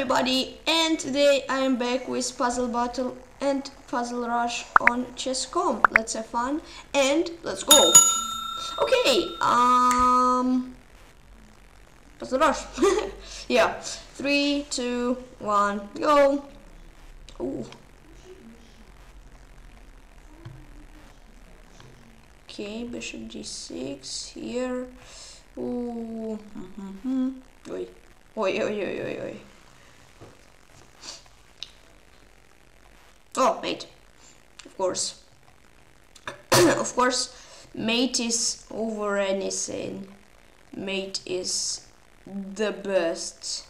everybody, and today I am back with Puzzle Battle and Puzzle Rush on chess.com. Let's have fun and let's go. Okay, Puzzle Rush. Yeah, 3, 2, 1, go. Ooh. Okay, bishop d6 here. Ooh. Oi. Oi, oi, oi, oi, oi. Oh, mate. Of course. Of course, mate is over anything. Mate is the best.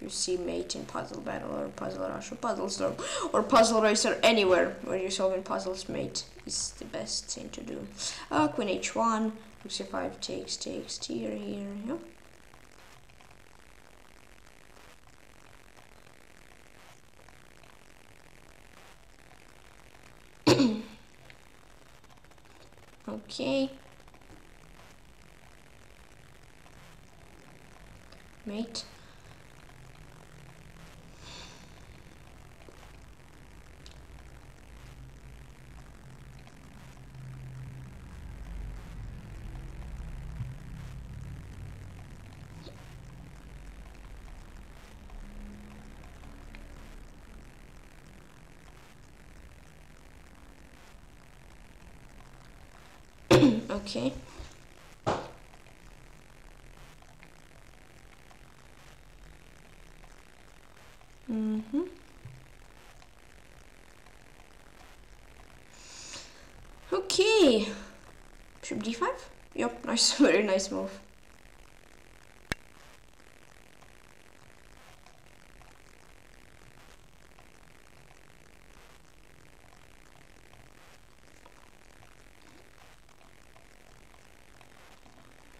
You see mate in Puzzle Battle or Puzzle Rush or Puzzle Storm or Puzzle Racer, anywhere where you're solving puzzles, mate is the best thing to do. Queen h1, c5 takes here, yeah. Okay. Mate. Okay. Okay. Bishop d5? Yep, nice, very nice move.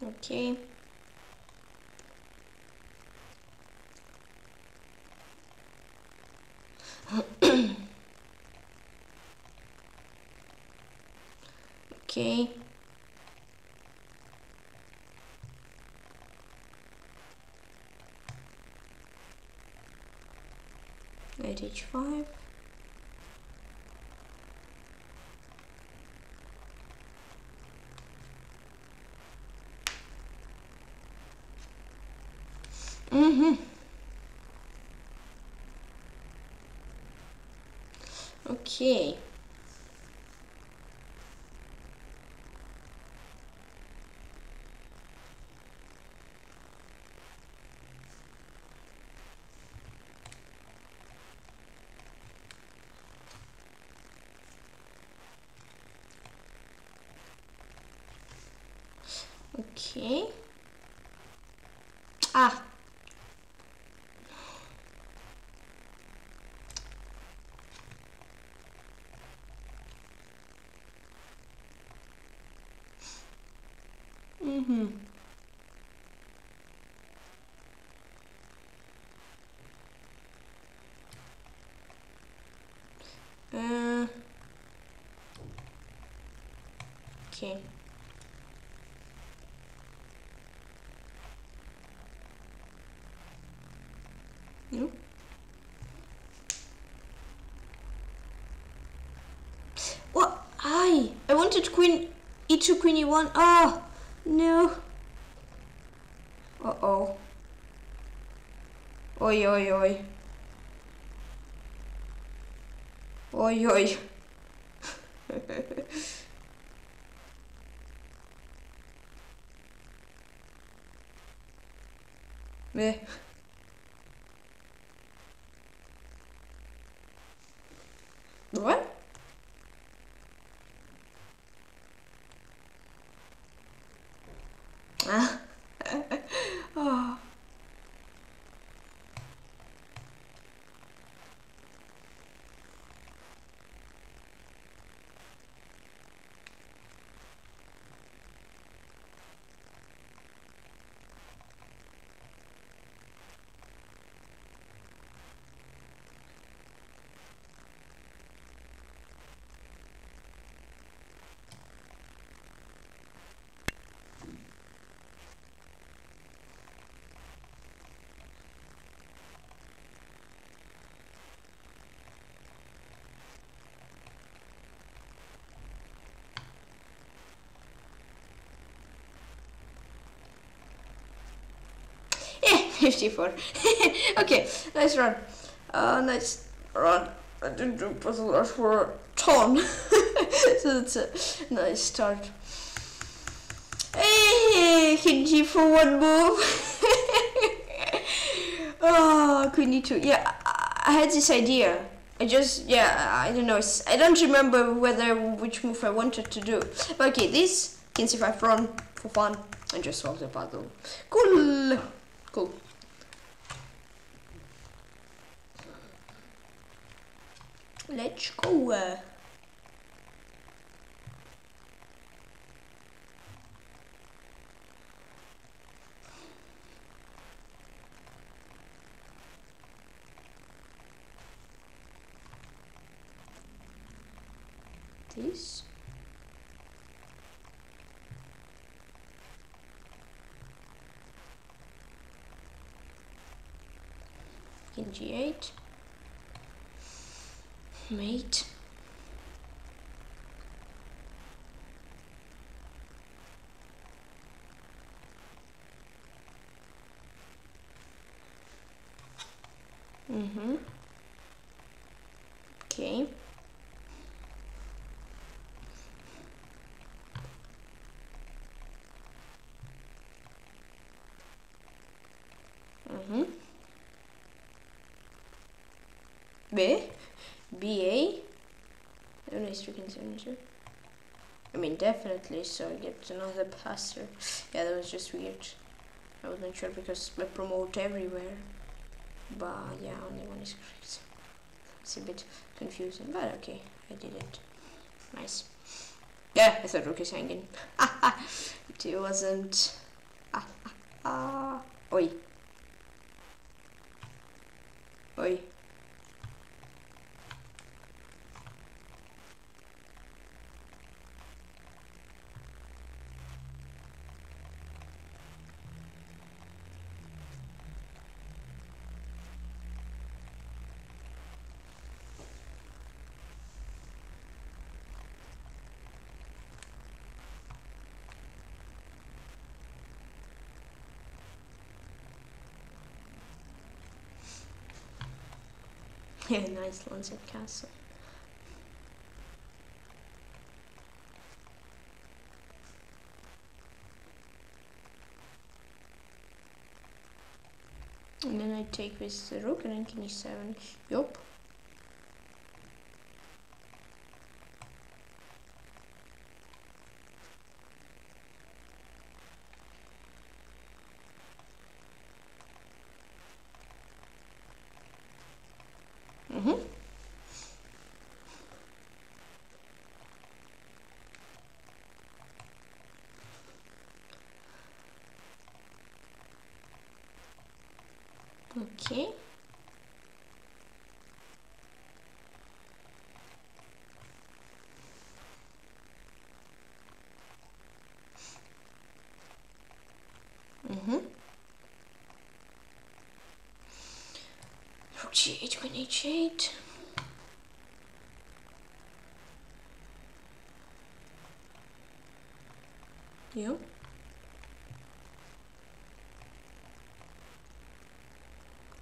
Okay. Okay. Knight h5. Okay. Okay. Ah. Okay. No. What? I wanted queen e2, queen e1. Ah. No. Uh-oh. Oi, oi, oi. Oi, oi. Meh. What? Oh. 54. Okay, nice run. Nice run. I didn't do Puzzle Rush for a ton. So that's a nice start. Hey, Kenji for one move. Oh, Queen E2. Yeah, I had this idea. I just, yeah, I don't know. I don't remember which move I wanted to do. But okay, this, you can see if I run for fun and just solve the puzzle. Cool. Cool. Let's go. This. In G8. Mate. Mm-hmm. Okay. Mm-hmm. B? BA? I don't know if you can censor. I mean, definitely, so I get another passer. Yeah, that was just weird. I wasn't sure because I promote everywhere. But yeah, only one is correct. It's a bit confusing, but okay, I did it. Nice. Yeah, I thought rook is hanging. It wasn't. Oi. Oi. Yeah, nice Lancet Castle. And then I take with the rook and then king e7. Yup. Okay. Mm-hmm. Rook G8, Queen H8. Yep.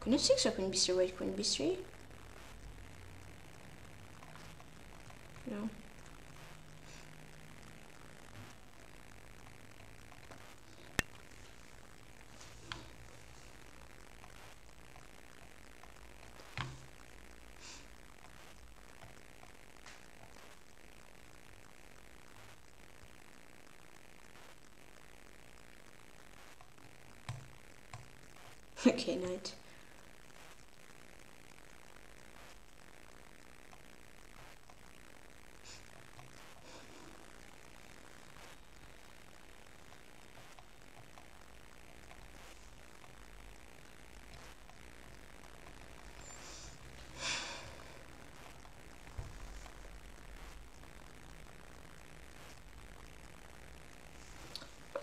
Queen f6 or Queen b3? Wait, Queen b3? No. Okay, knight.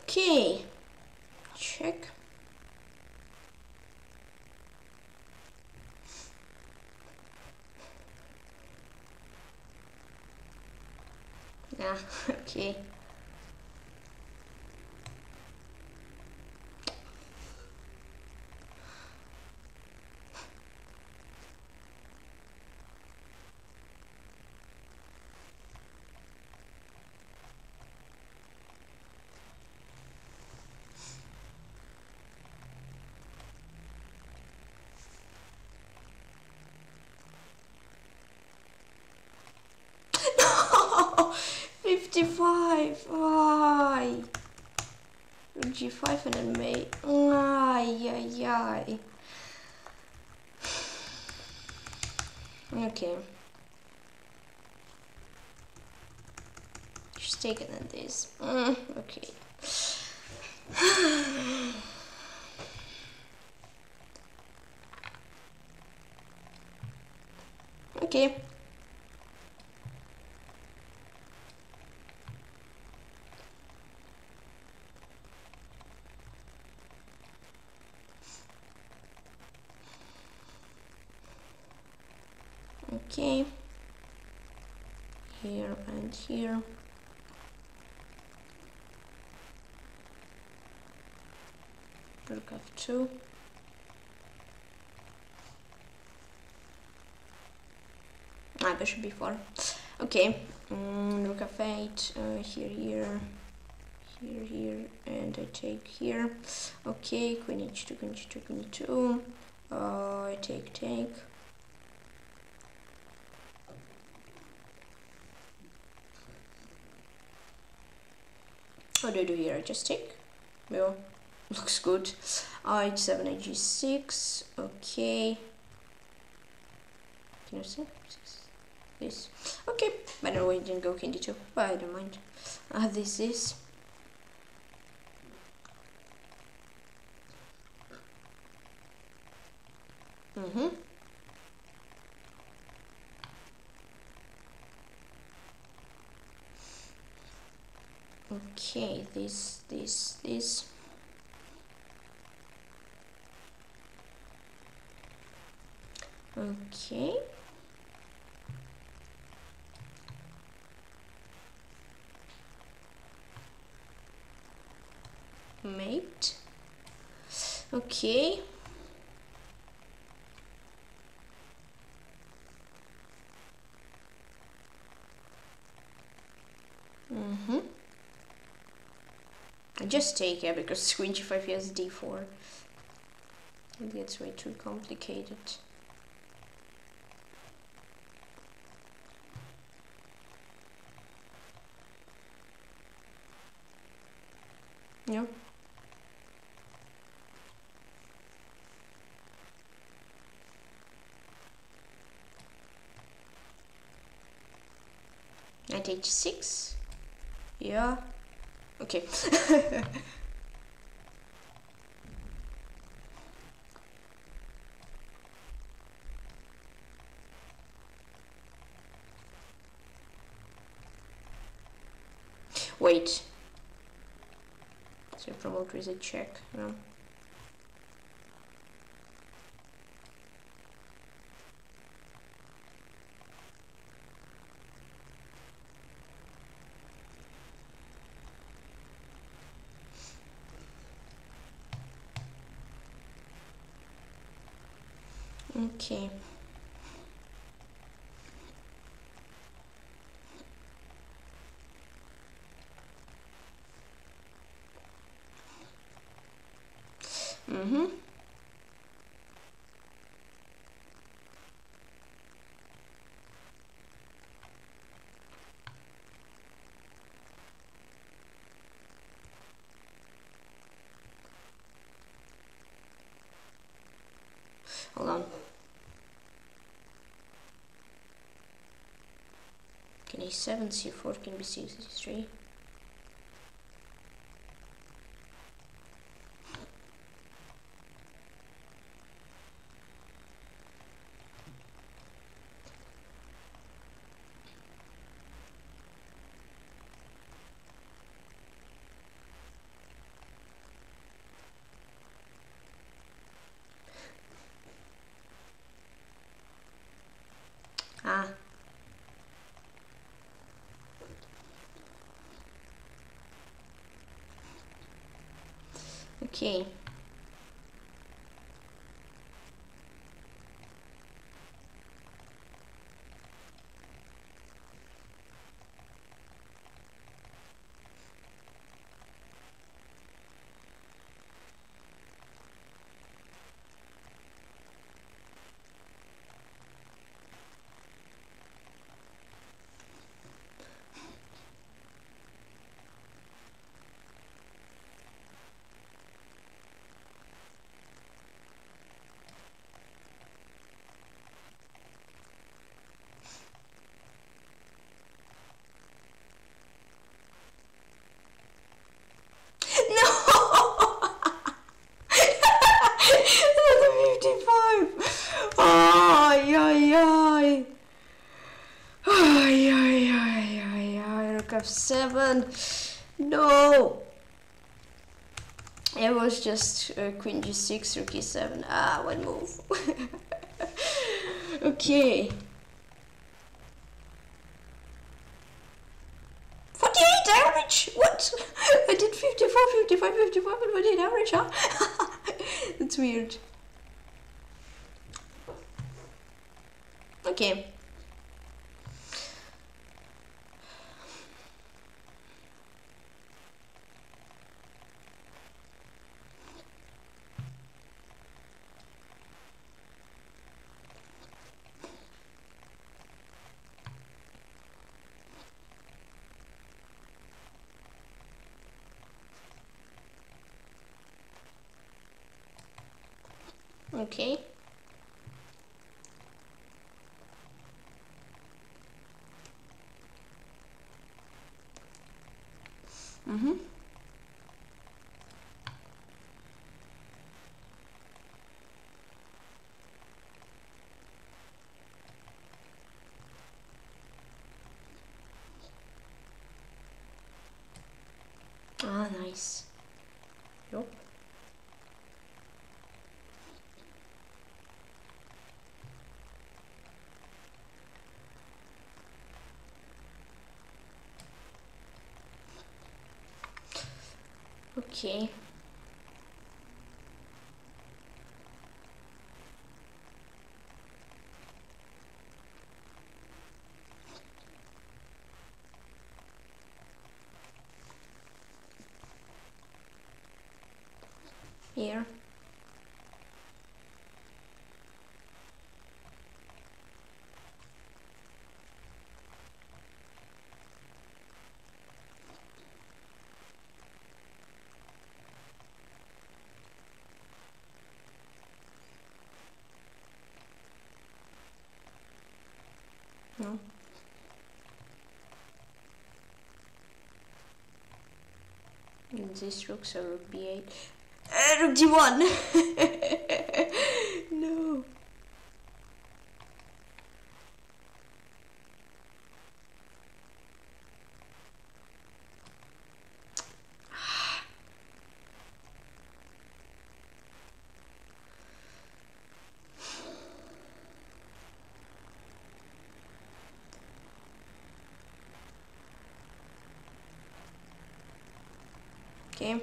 Okay, check. Yeah, okay. g5 and then mate. Ay, ay, ay. Okay. Just take it like this. Okay. Okay. Okay. Here and here. Rook f2. Ah, bishop b4. Okay. Rook f8. Here, here. Here, here. And I take here. Okay. Queen h2, queen h2, queen h2. I take, take. What do I do here? I just take. Well, looks good. H7 and G6. Okay. Can you see? This. Okay. By the way, it didn't go King D2. But I don't mind. This is. Mm-hmm. Okay, this. Okay. Mate. Okay. Mm-hmm. I just take it because queen g5 has d4. It gets way too complicated. Yeah. I take g6. Yeah. Okay. Wait. So promoter is a check, no? Okay. Mm-hmm. Hold on. Can a7, c4, can b6, c3. Okay. f7. No! It was just queen g6, rook e7. Ah, one move. Okay. 48 average? What? I did 54, 55, 55, and 48 average, huh? That's weird. Okay. Okay. Mhm. Ah, nice. Nope. Okay. Here. No. And this rook, so rook b8. Rook g1! No. Okay.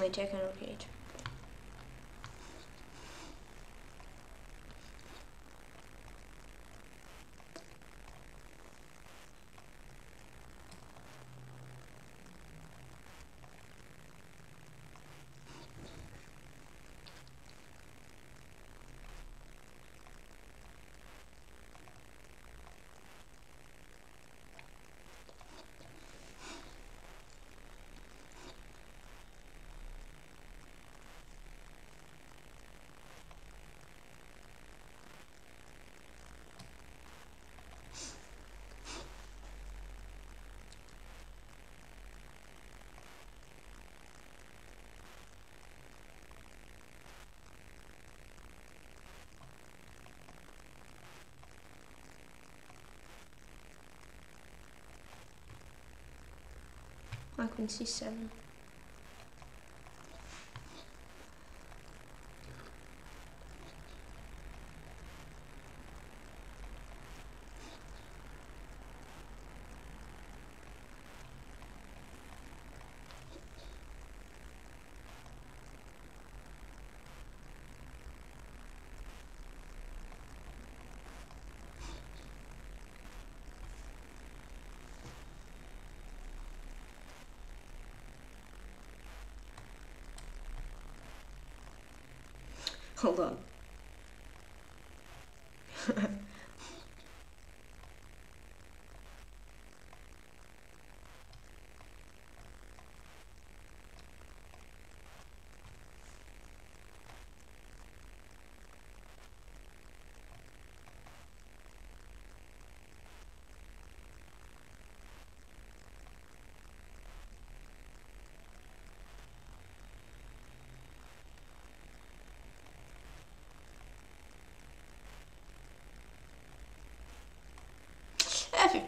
I take and rook 8. I can see 7. Hold on.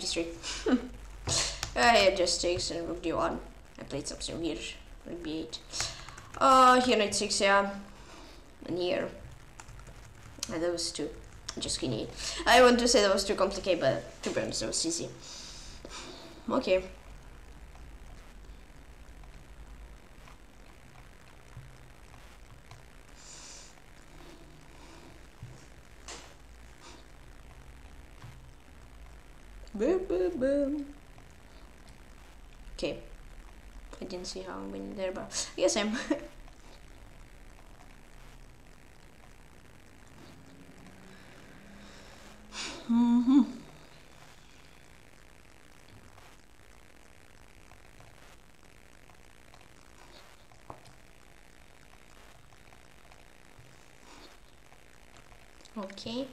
registry. I just takes and rook d1. I played something weird. Rook b8. Here knight 6, yeah. And here. And that was too. Just queen 8. I want to say that was too complicated, but to be honest, it was easy. Okay. Boom, boom, boom. Okay. I didn't see how I'm winning there, but I guess I'm. Mm-hmm. Okay.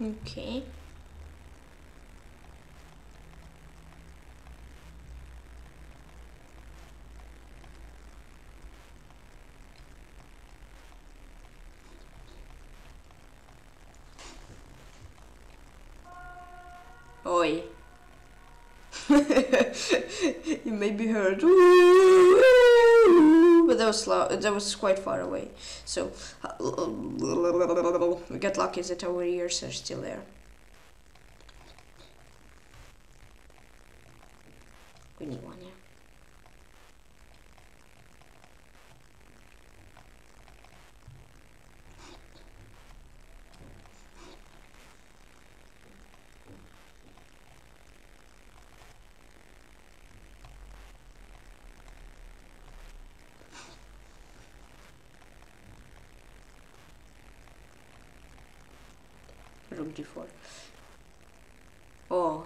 Okay. Oi. You may be heard. But that was slow. That was quite far away. So we got lucky that our ears are still there. We need one, yeah. Rook d4. Oh.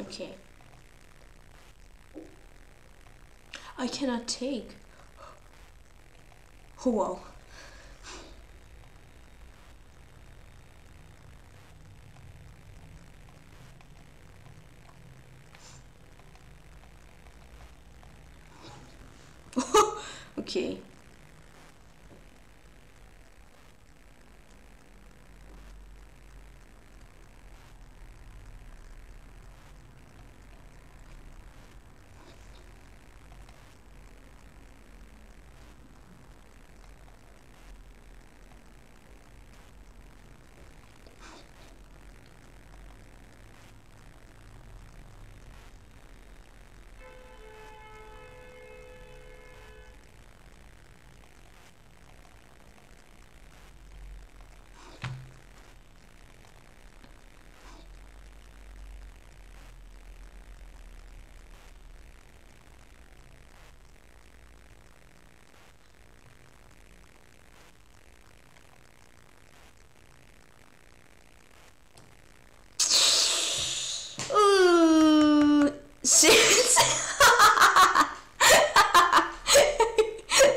Okay. I cannot take. Oh wow. Okay.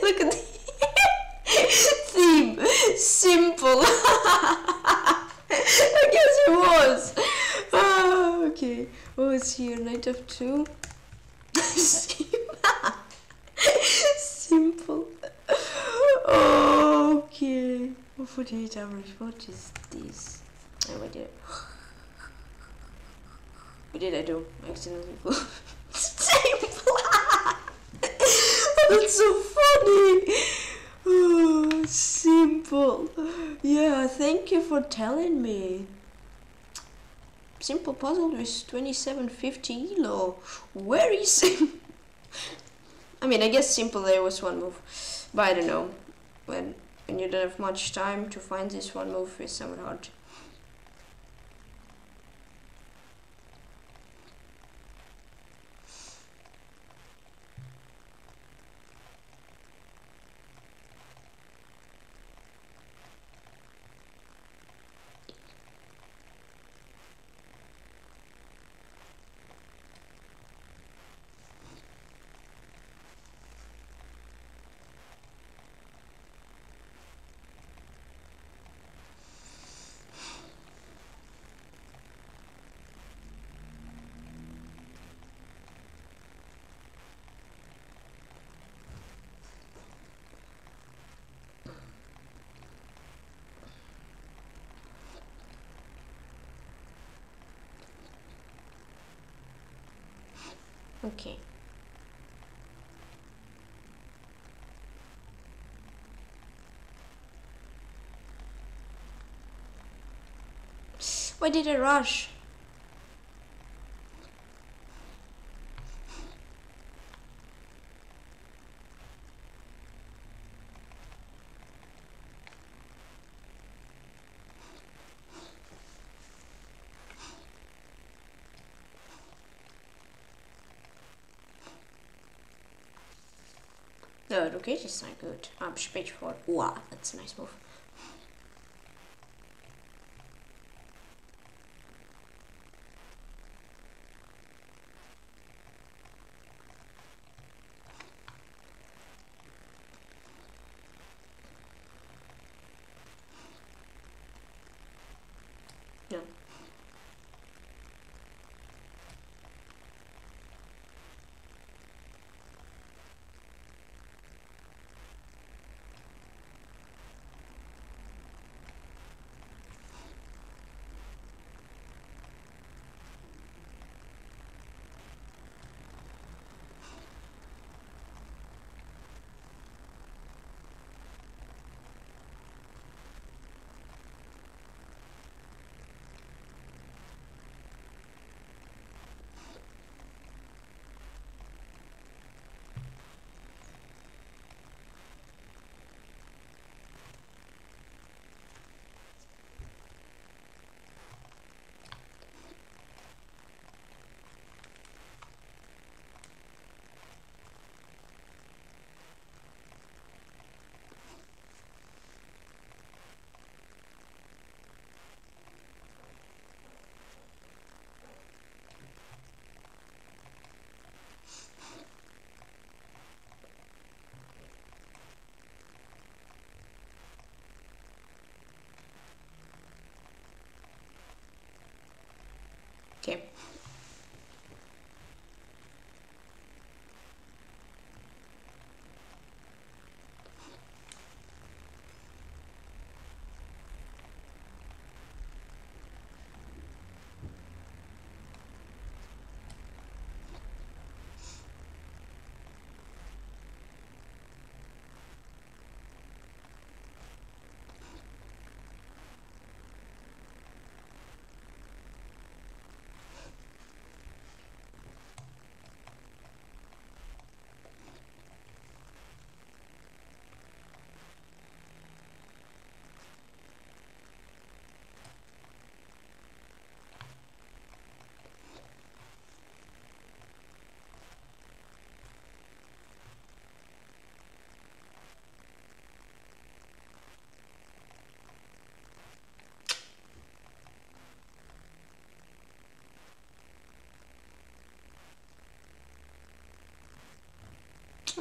Look at the theme. Simple. I guess it was. Oh, okay. Oh, it's here. Knight f2. Simple. 48 hours, what is this? Oh, I did it. What did I do? I accidentally That's so funny! Oh, simple. Yeah, thank you for telling me. Simple puzzle is 2750 ELO. Where is it? I mean, I guess simple there was one move, but I don't know. When you don't have much time to find this one move, it's somewhat hard. Okay. Why did I rush? No, the rook is not good. I'm speech for. Wow, that's a nice move. Okay.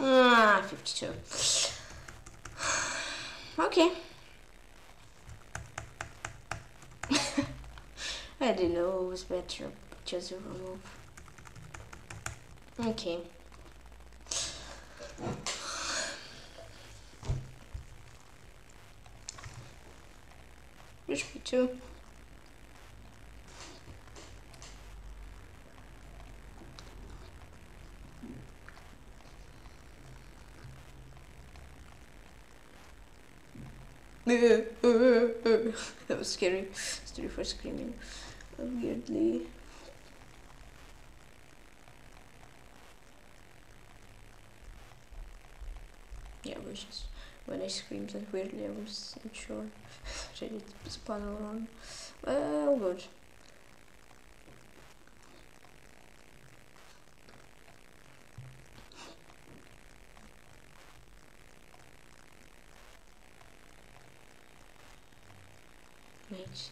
Ah, 52. Okay. I didn't know it was better, just remove. Okay. Which B2. That was scary. Sorry for screaming weirdly. Yeah, it was just when I screamed that weirdly, I was not sure. I did spawn around. Well, good. Mate.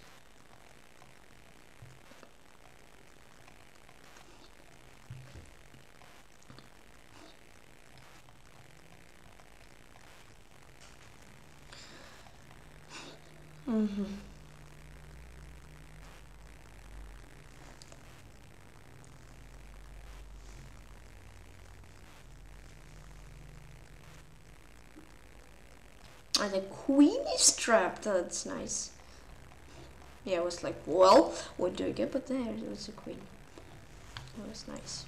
And the queen is trapped, that's nice. Yeah, I was like, well, what do I get? But there was a queen. That was nice.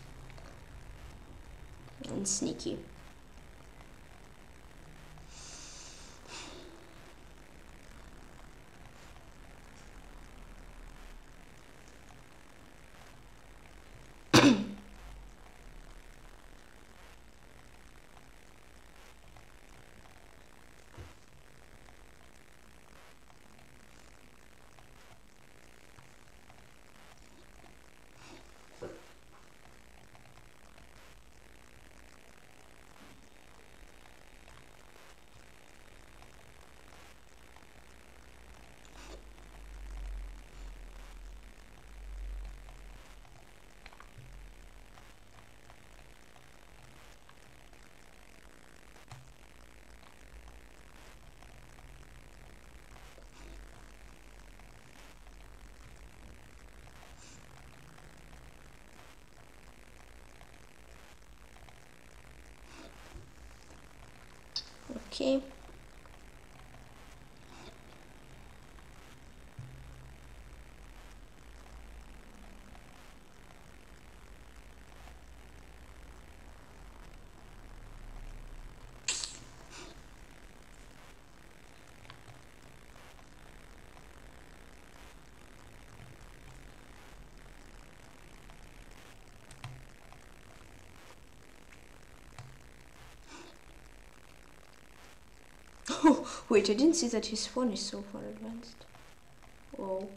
And sneaky. Okay. Wait, I didn't see that his phone is so far advanced. Oh.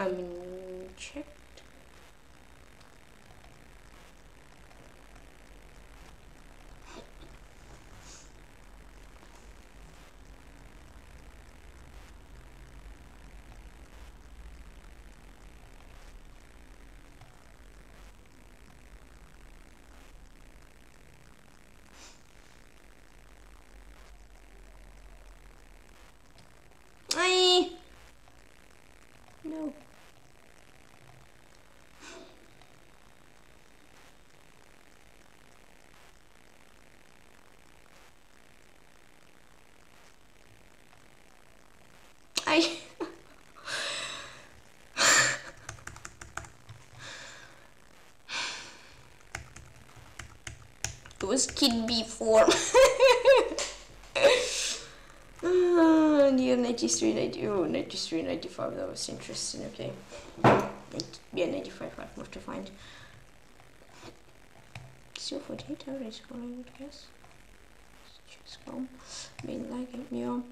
I mean, check. Aye. No. It was kid before. Year 93, 93, 95, that was interesting, okay. Yeah, 95 hard more to find. 048 already going, I guess. Chess.com, main like and meow.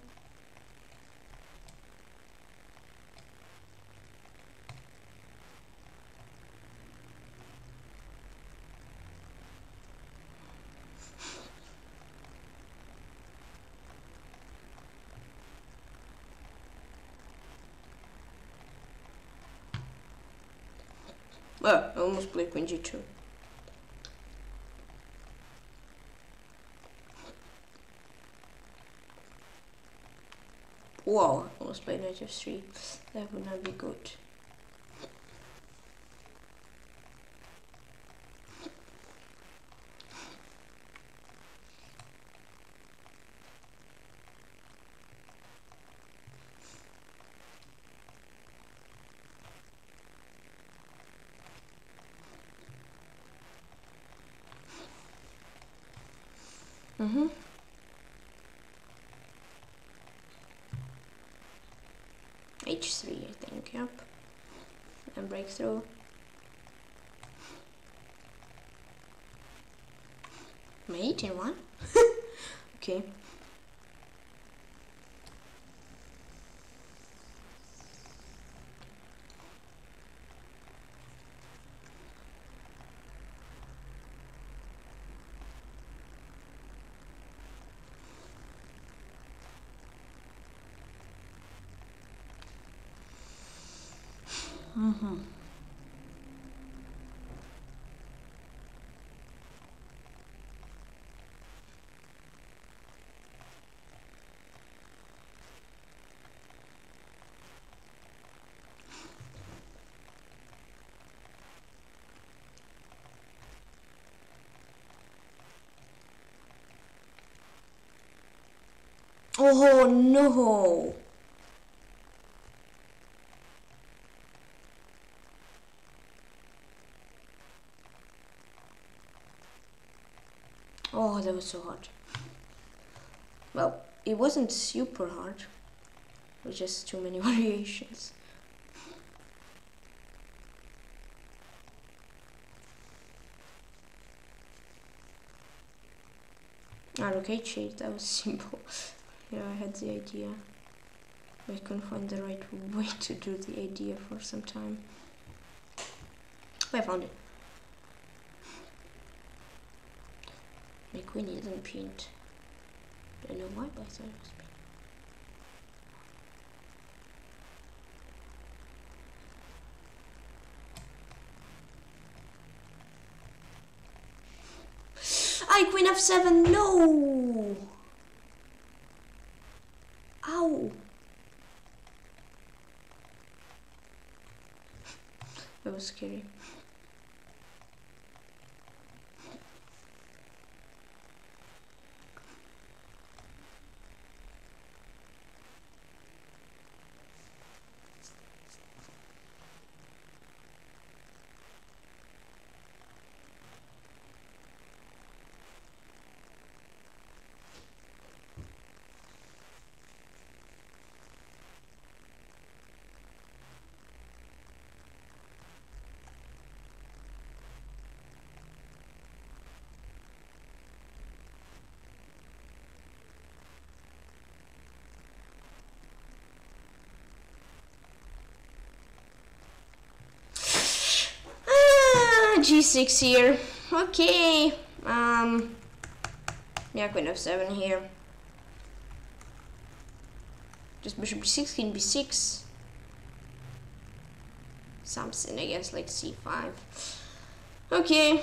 Well, I almost played Queen G2. Wow, I almost played Knight F3. That would not be good. H3, I think, yep. And breakthrough. My 18-1? Okay. Oh no! Oh, that was so hard. Well, it wasn't super hard. It was just too many variations. Ah, rook H8, that was simple. Yeah, I had the idea, but I couldn't find the right way to do the idea for some time. But I found it. My queen isn't pinned. I don't know why, but I thought it was pinned. I queen f7, no! Ow! That was scary. G6 here. Okay. Yeah, queen f7 here. Just bishop g6, king b6. Something, I guess, like c5. Okay.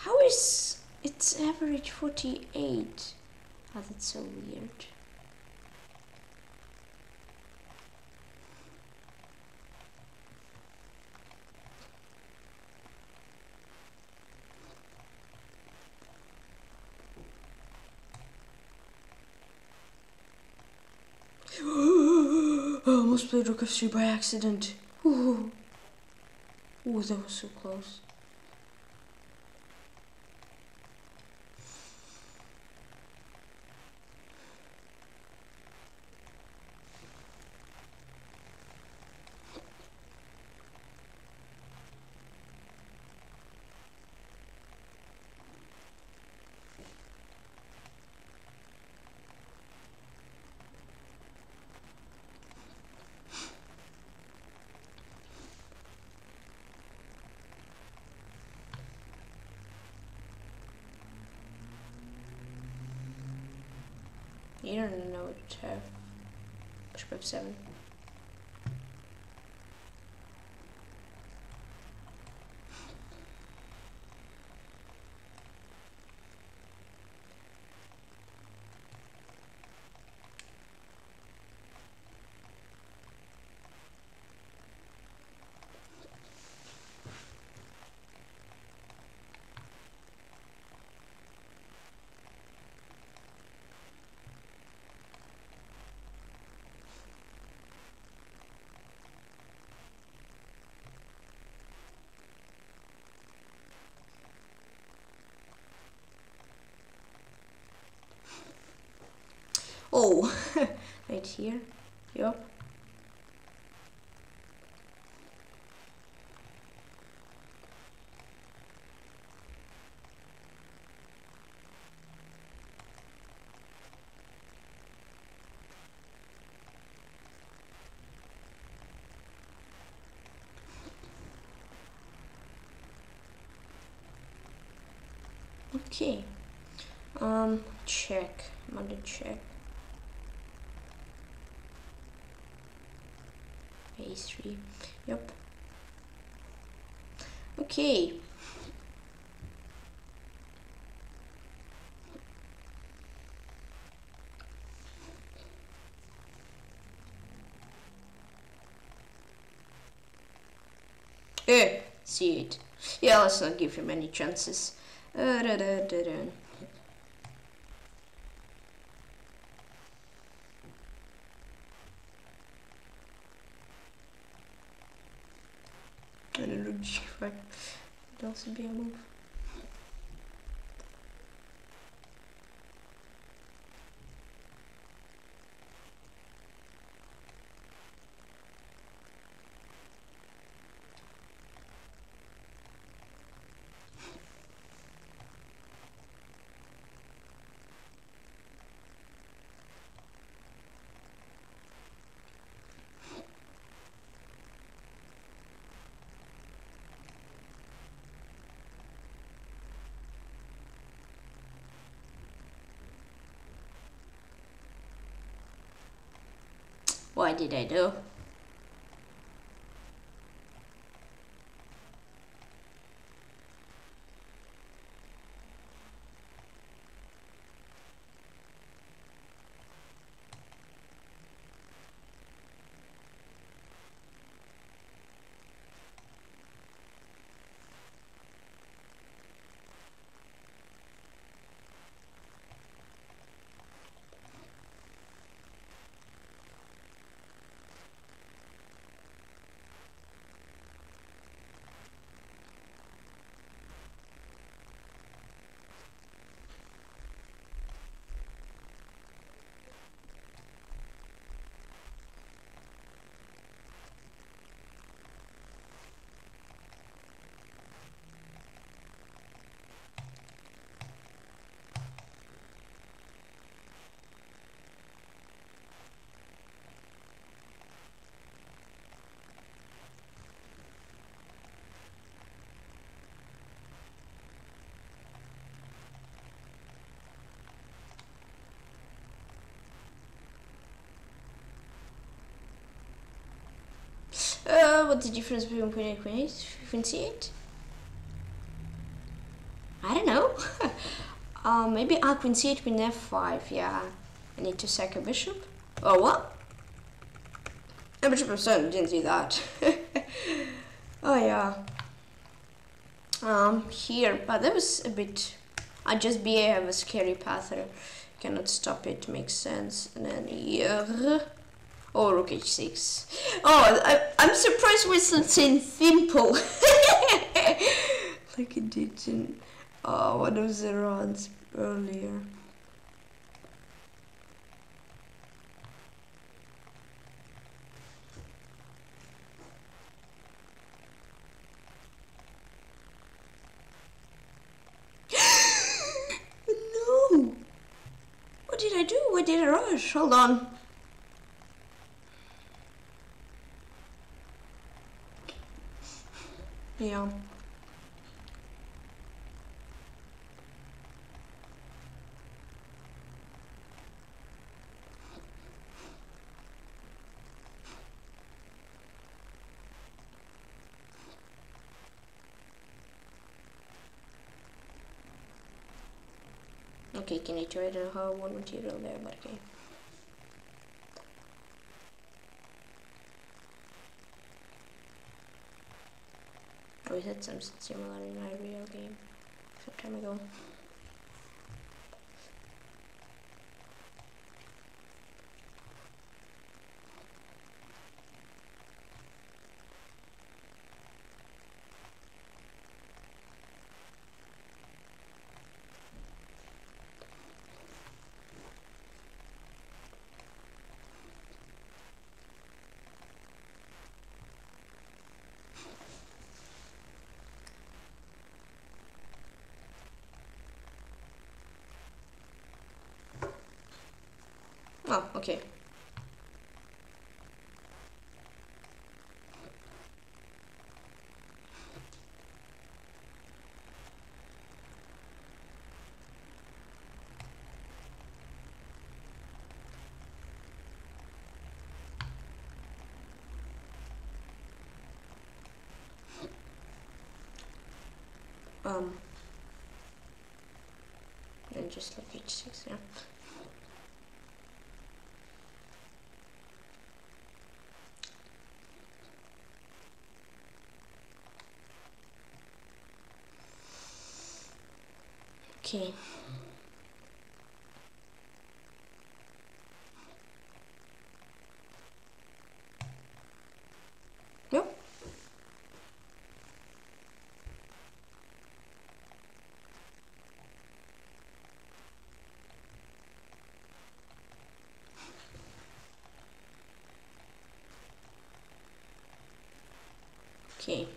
How is its average 48? Oh, that's so weird. I almost played rook f3 by accident. Ooh. Ooh, that was so close. You don't know what to have. Bishop f7. Oh, right here. Yep. Okay. Check. I'm gonna check. A3. Yep. Okay. See it. Yeah, let's not give him any chances. I don't know, G5 would also be a move. What did I do? What's the difference between queen and queen 8? You can see it? I don't know. Maybe queen c8, queen f5. Yeah, I need to sack a bishop. Oh, what? A bishop of 7, didn't see that. Oh yeah. Here, but that was a bit. I just have a scary path there. Cannot stop it. Makes sense. And then here. Oh, rook h6. Oh, I'm surprised we're still saying simple. Like it did in one of the rounds earlier. No! What did I do? Why did I rush? Hold on. Yeah. Okay, can I try to have one material there, but okay. We had something similar in my real game some time ago. Oh, okay. And just like h6, yeah. Okay. Okay.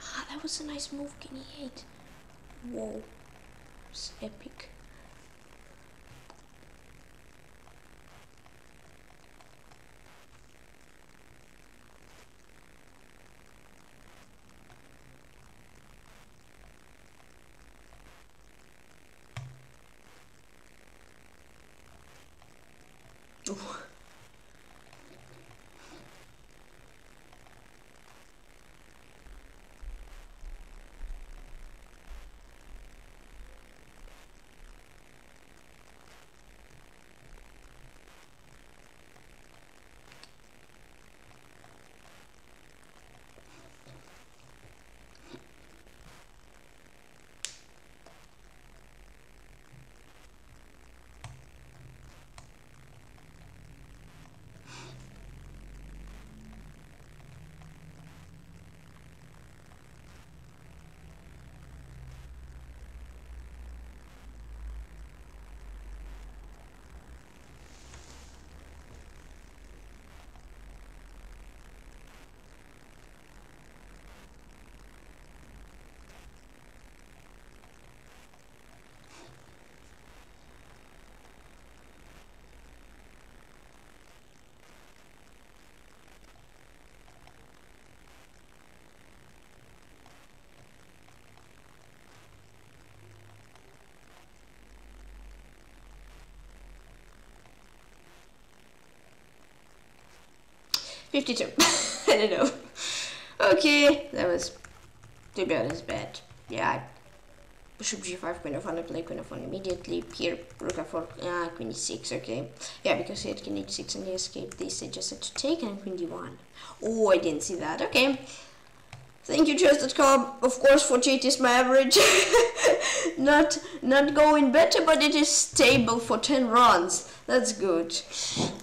Ah, that was a nice move, King E8. Whoa, it's epic. $52. I don't know. Okay, that was, to be honest, bad. Yeah, bishop g5, queen of 1, play queen of 1 immediately. Here, rook f4, queen e6, okay. Yeah, because he had king h6 and he escaped this, I just had to take, and queen d1. Oh, I didn't see that, okay. Thank you, chess.com, of course, for GT's my average. not going better, but it is stable for 10 rounds. That's good.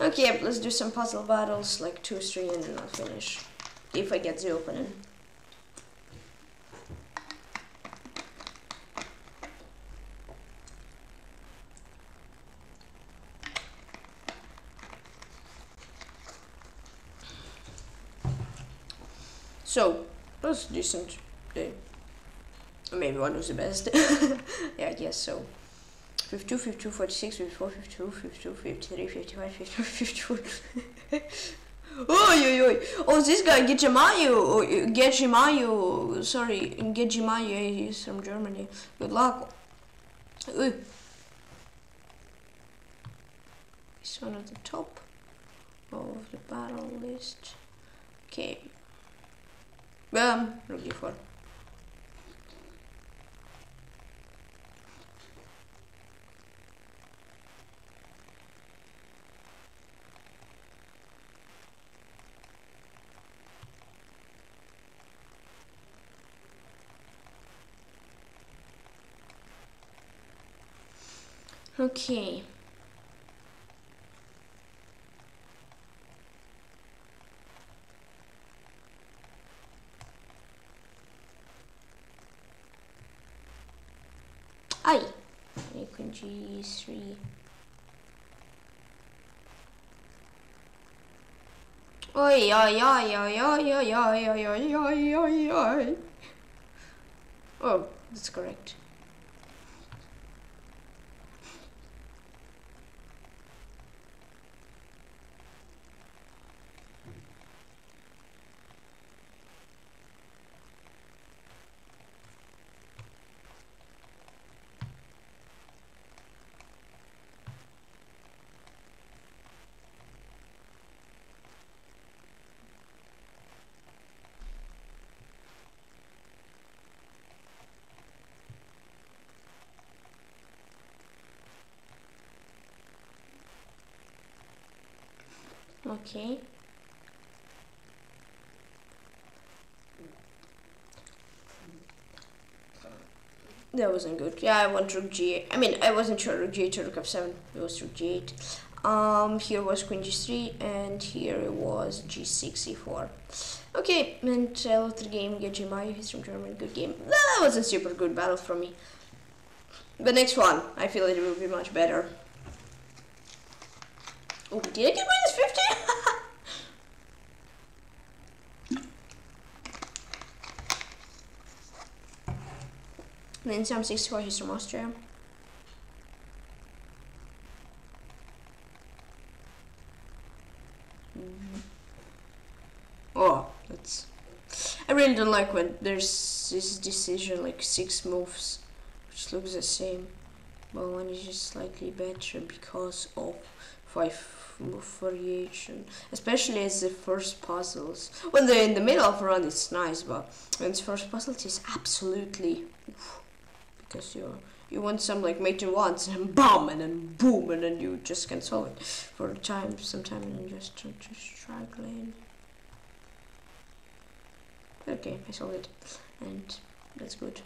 Okay, let's do some puzzle battles, like 2, 3, and then I'll finish. If I get the opening. So, that's decent. Maybe one was the best. Yeah, I guess so. 52, 52, 46, 54, 52, 52, 53, 51, 52, 54. Oh, this guy, Gejimayu. Sorry, Gejimayu, he's from Germany. Good luck. He's one of the top of the battle list. Okay. Rook d4. Okay. Aí. Aí com G3. Oi, oi, oi, oi, oi, oi, oi, oi, oi, oi, oi, oi. Oh, that's correct. Okay. That wasn't good. Yeah, I went rook g8. I mean, I wasn't sure rook g8 or rook f7. It was rook g8. Here was queen g3, and here it was g6, e4. Okay, and after the game, Gejimayu, he's from Germany. Good game. That wasn't super good battle from me. The next one, I feel it will be much better. Oh, did I get minus 50? Then some 64, he's from Austria. Oh, that's... I really don't like when there's this decision, like 6 moves, which looks the same, but one is just slightly better because of 5 move variation, especially as the first puzzles. When they're in the middle of a run, it's nice, but when it's first puzzles, it's absolutely... Oof. Because you want some like mate in once and BOOM and then boom and then you just can solve it for a time. Sometimes I'm just struggling. Okay, I solved it and that's good.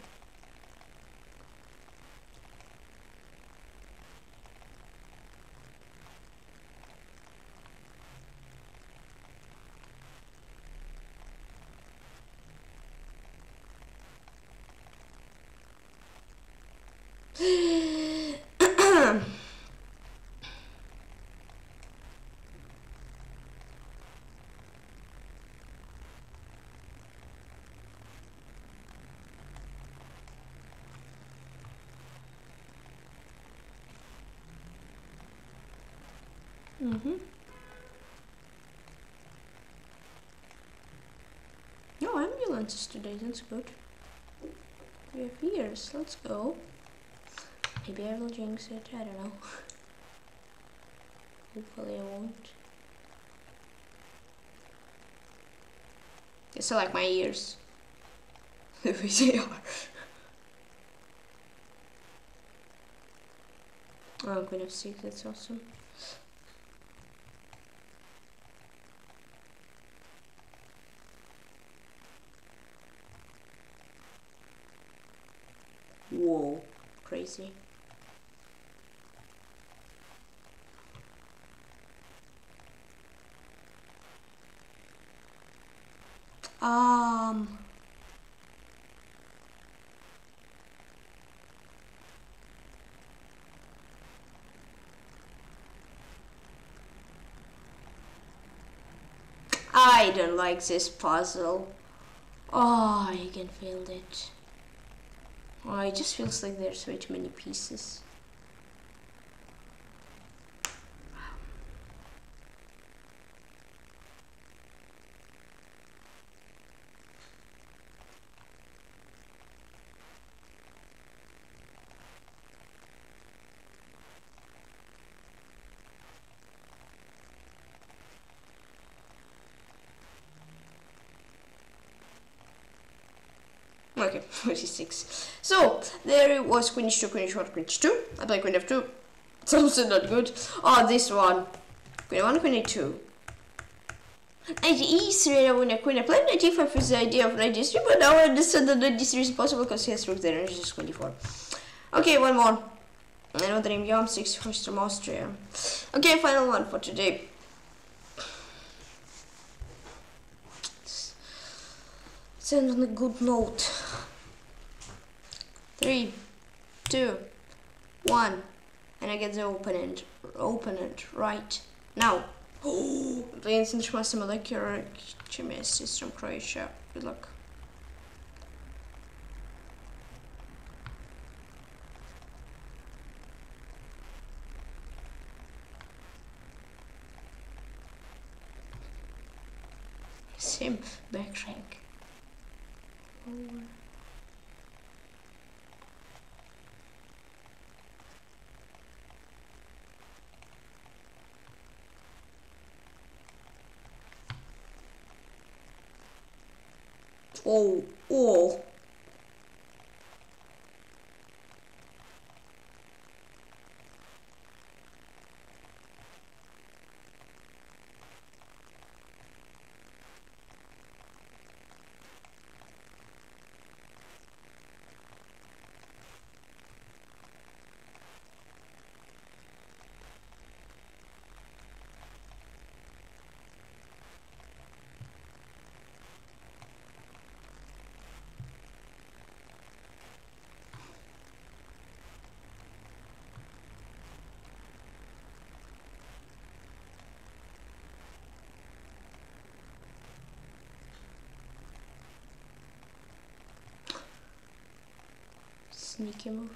No ambulances today, that's good. We have ears, let's go. Maybe I will jinx it, I don't know. Hopefully I won't. It's like my ears. They are. Oh, I'm gonna see, that's awesome. Whoa, crazy. I don't like this puzzle. Oh, I can feel it. Oh, it just feels like there's way too many pieces. Okay, 46. So there it was, queen h2, queen h1, queen h2. I play queen f2. It's also not good. Oh, this one. Queen a1, queen a2. Knight e3, I win a queen. I played knight e5 with the idea of knight d3, but now I understand that knight d3 is possible because he has rook there and it's just queen d4. Okay, one more. Another name, Yom, 64 from Austria. Okay, final one for today. Let's end on a good note. 3, 2 1, and I get to open it right now. Oh, the instant master MolecularChemist is from Croatia. Good luck. Same backtrack. Oh. Sneaky move.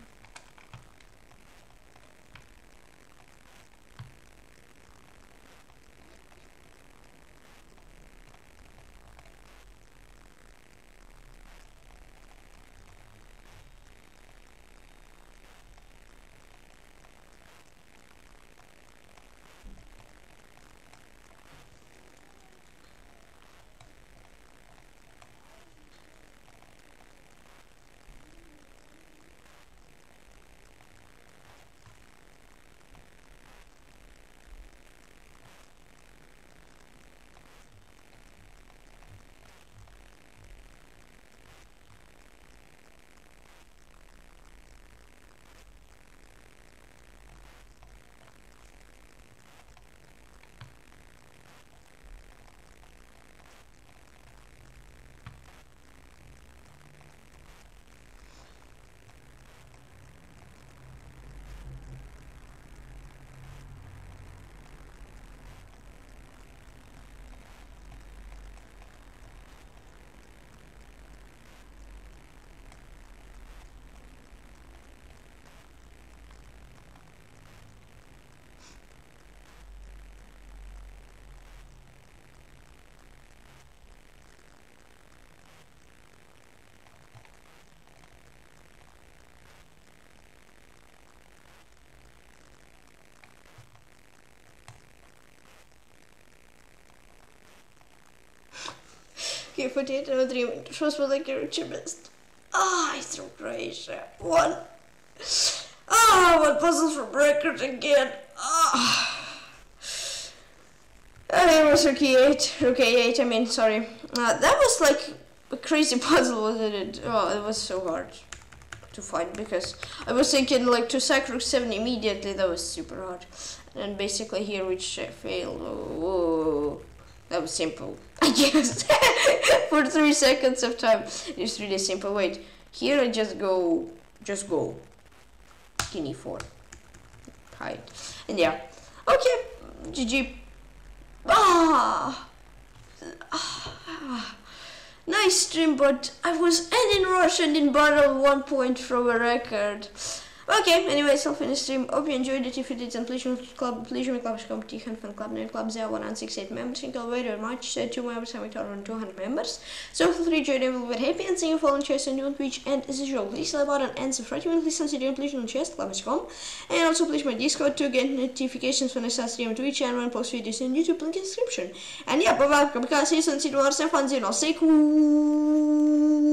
Okay, 4803 shows MolecularChemist. Ah, it's from Croatia. One puzzle from record again. It was Rookie 8. That was like a crazy puzzle, wasn't it? Oh, it was so hard to find because I was thinking like to sack Rook 7 immediately. That was super hard. And basically here we failed. Whoa. That was simple, I guess. For 3 seconds of time, it's really simple. Wait, here I just go. Skinny 4. Hide. And yeah. Okay, GG. Nice stream, but I was in rush and in battle 1 point from a record. Okay, anyways, I'll finish stream. Hope you enjoyed it. If you did, then please join the club, Tihan Fan Club, 9 Club, there are 168 members, single way very much, 2 members, and we total 200 members. So feel free to join everyone with happy and sing your following chess and on Twitch, and as usual, please like button and subscribe to listen to the please on chess.com, and also please my Discord to get notifications when I start streaming Twitch and when I post videos on YouTube in the description. And yeah, bye bye, because season 2 was 1-0, say cool.